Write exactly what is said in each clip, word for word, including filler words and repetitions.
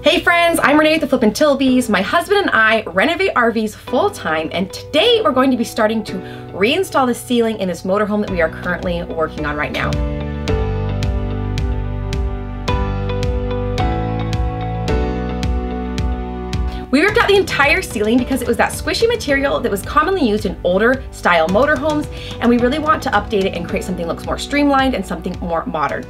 Hey friends, I'm Renee with The Flippin' Tilbys. My husband and I renovate R Vs full-time, and today we're going to be starting to reinstall the ceiling in this motorhome that we are currently working on right now. We ripped out the entire ceiling because it was that squishy material that was commonly used in older style motorhomes, and we really want to update it and create something that looks more streamlined and something more modern.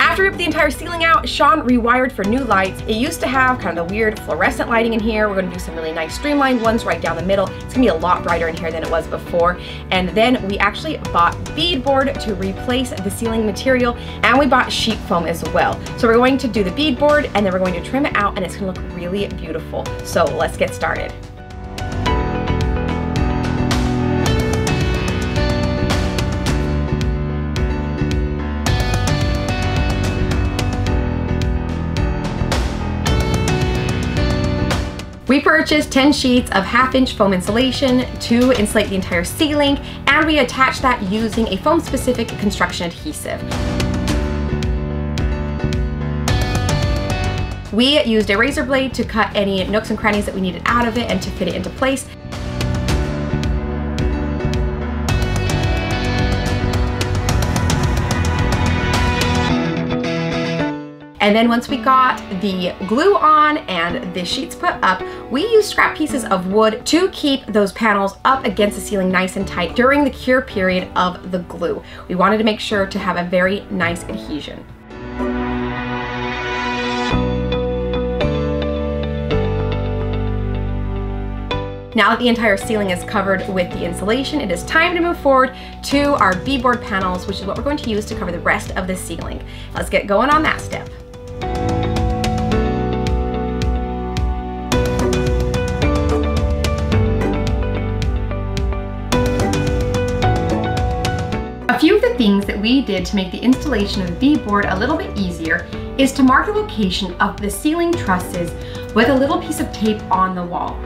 After we ripped the entire ceiling out, Shawn rewired for new lights. It used to have kind of the weird fluorescent lighting in here. We're going to do some really nice streamlined ones right down the middle. It's going to be a lot brighter in here than it was before. And then we actually bought beadboard to replace the ceiling material, and we bought sheet foam as well. So we're going to do the beadboard, and then we're going to trim it out, and it's going to look really beautiful. So let's get started. We purchased ten sheets of half inch foam insulation to insulate the entire ceiling, and we attached that using a foam specific construction adhesive. We used a razor blade to cut any nooks and crannies that we needed out of it and to fit it into place. And then once we got the glue on and the sheets put up, we used scrap pieces of wood to keep those panels up against the ceiling nice and tight during the cure period of the glue. We wanted to make sure to have a very nice adhesion. Now that the entire ceiling is covered with the insulation, it is time to move forward to our beadboard panels, which is what we're going to use to cover the rest of the ceiling. Let's get going on that step. A few of the things that we did to make the installation of the beadboard a little bit easier is to mark the location of the ceiling trusses with a little piece of tape on the wall.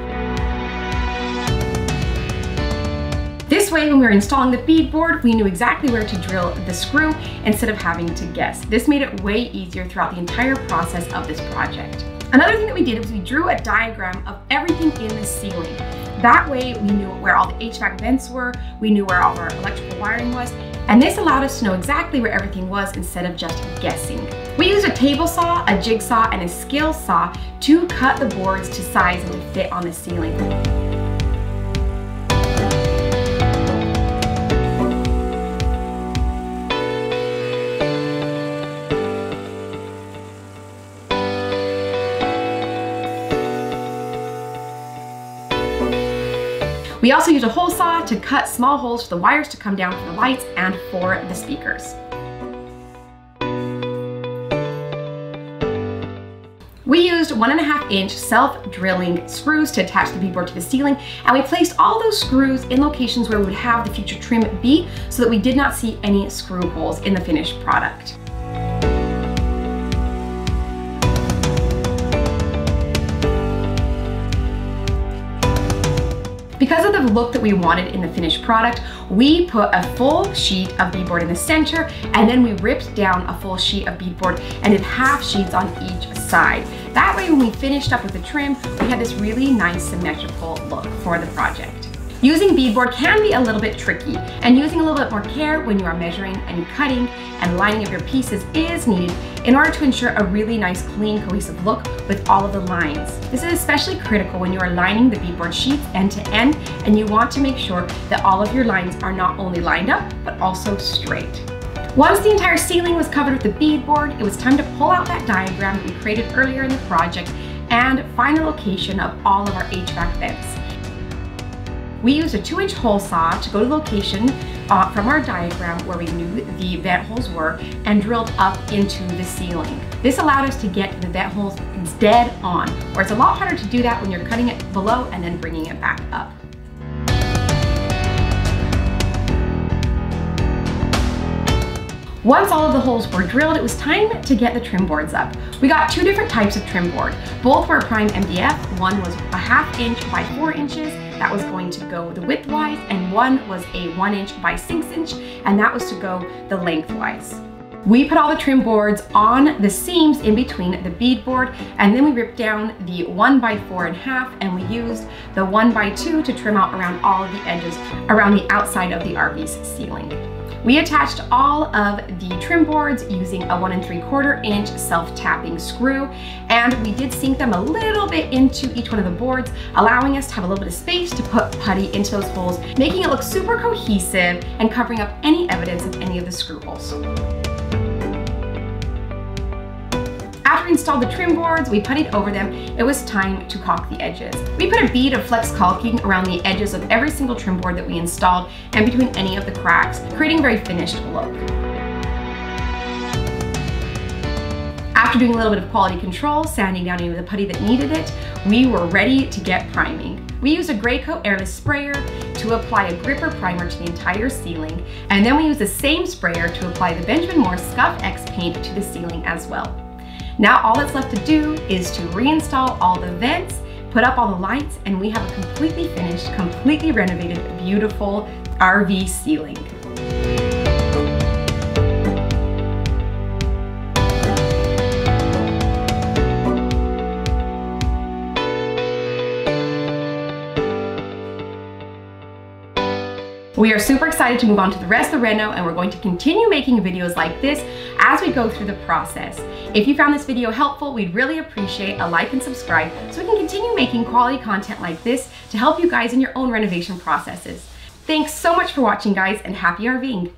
This way, when we were installing the beadboard, we knew exactly where to drill the screw instead of having to guess. This made it way easier throughout the entire process of this project. Another thing that we did was we drew a diagram of everything in the ceiling. That way we knew where all the H V A C vents were, we knew where all of our electrical wiring was, and this allowed us to know exactly where everything was instead of just guessing. We used a table saw, a jigsaw, and a scale saw to cut the boards to size and to fit on the ceiling. We also used a hole saw to cut small holes for the wires to come down for the lights and for the speakers. We used one and a half inch self-drilling screws to attach the beadboard to the ceiling, and we placed all those screws in locations where we would have the future trim be so that we did not see any screw holes in the finished product. Because of the look that we wanted in the finished product, we put a full sheet of beadboard in the center, and then we ripped down a full sheet of beadboard and did half sheets on each side. That way, when we finished up with the trim, we had this really nice symmetrical look for the project. Using beadboard can be a little bit tricky, and using a little bit more care when you are measuring and cutting and lining up your pieces is needed in order to ensure a really nice, clean, cohesive look with all of the lines. This is especially critical when you are lining the beadboard sheets end to end, and you want to make sure that all of your lines are not only lined up, but also straight. Once the entire ceiling was covered with the beadboard, it was time to pull out that diagram that we created earlier in the project and find the location of all of our H V A C vents. We used a two inch hole saw to go to the location uh, from our diagram where we knew the vent holes were and drilled up into the ceiling. This allowed us to get the vent holes dead on, or it's a lot harder to do that when you're cutting it below and then bringing it back up. Once all of the holes were drilled, it was time to get the trim boards up. We got two different types of trim board. Both were prime M D F. One was a half inch by four inches, that was going to go the widthwise, and one was a one inch by six inch, and that was to go the lengthwise. We put all the trim boards on the seams in between the bead board, and then we ripped down the one by four and a half, and we used the one by two to trim out around all of the edges around the outside of the Arby's ceiling. We attached all of the trim boards using a one and three quarter inch self-tapping screw, and we did sink them a little bit into each one of the boards, allowing us to have a little bit of space to put putty into those holes, making it look super cohesive and covering up any evidence of any of the screw holes. After we installed the trim boards, we puttied over them, it was time to caulk the edges. We put a bead of flex caulking around the edges of every single trim board that we installed and between any of the cracks, creating a very finished look. After doing a little bit of quality control, sanding down any of the putty that needed it, we were ready to get priming. We used a Graco airless sprayer to apply a gripper primer to the entire ceiling, and then we used the same sprayer to apply the Benjamin Moore Scuff X paint to the ceiling as well. Now all that's left to do is to reinstall all the vents, put up all the lights, and we have a completely finished, completely renovated, beautiful R V ceiling. We are super excited to move on to the rest of the reno, and we're going to continue making videos like this as we go through the process. If you found this video helpful, we'd really appreciate a like and subscribe so we can continue making quality content like this to help you guys in your own renovation processes. Thanks so much for watching, guys, and happy RVing!